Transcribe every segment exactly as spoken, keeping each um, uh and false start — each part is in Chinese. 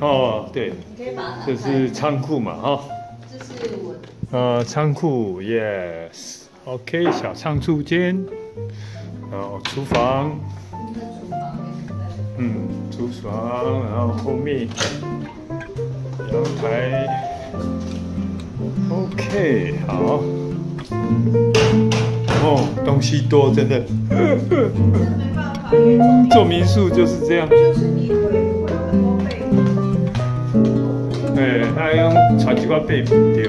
哦，对，这是仓库嘛，哈、哦。这是我。呃，仓库 ，yes，OK，、okay, 小仓储间，然后厨房。嗯，厨房，然后后面阳台 ，OK， 好。哦，东西多，真的。嗯，做民宿就是这样。 哎，那用炒几块贝不对。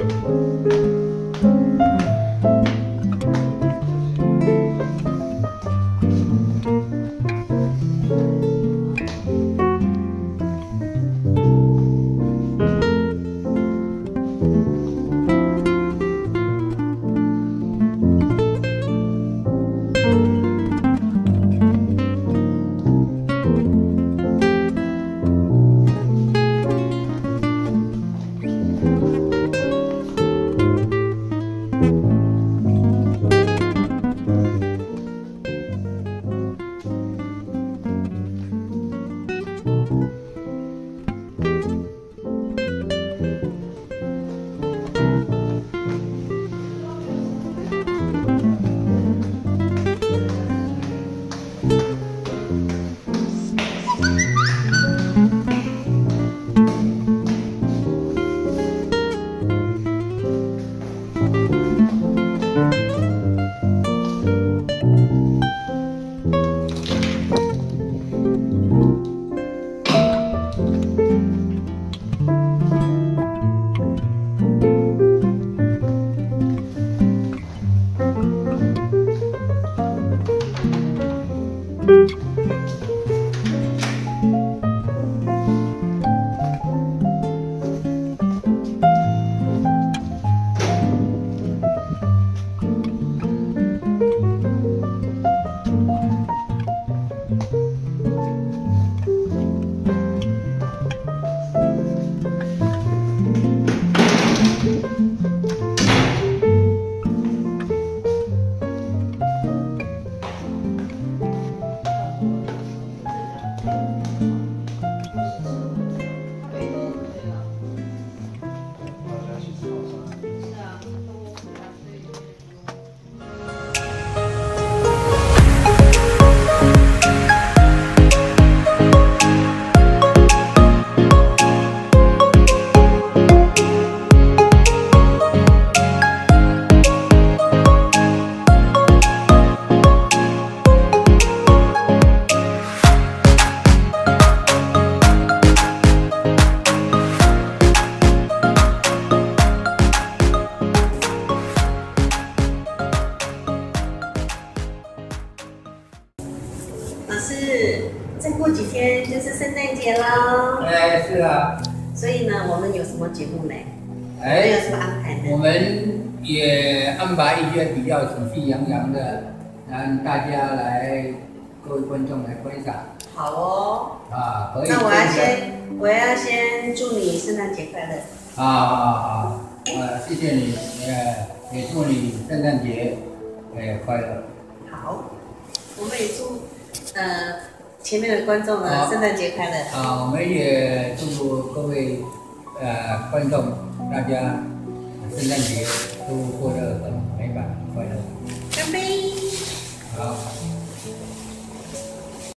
比较喜气洋洋的，让大家来，各位观众来观赏。好哦。啊，可以。那我要先，我要先祝你圣诞节快乐。啊啊啊！呃，谢谢你，呃，也祝你圣诞节，哎，快乐。好，我们也祝呃前面的观众呢、啊、圣诞节快乐。啊，我们也祝各位呃观众大家圣诞节都过得很美满。 干杯！好。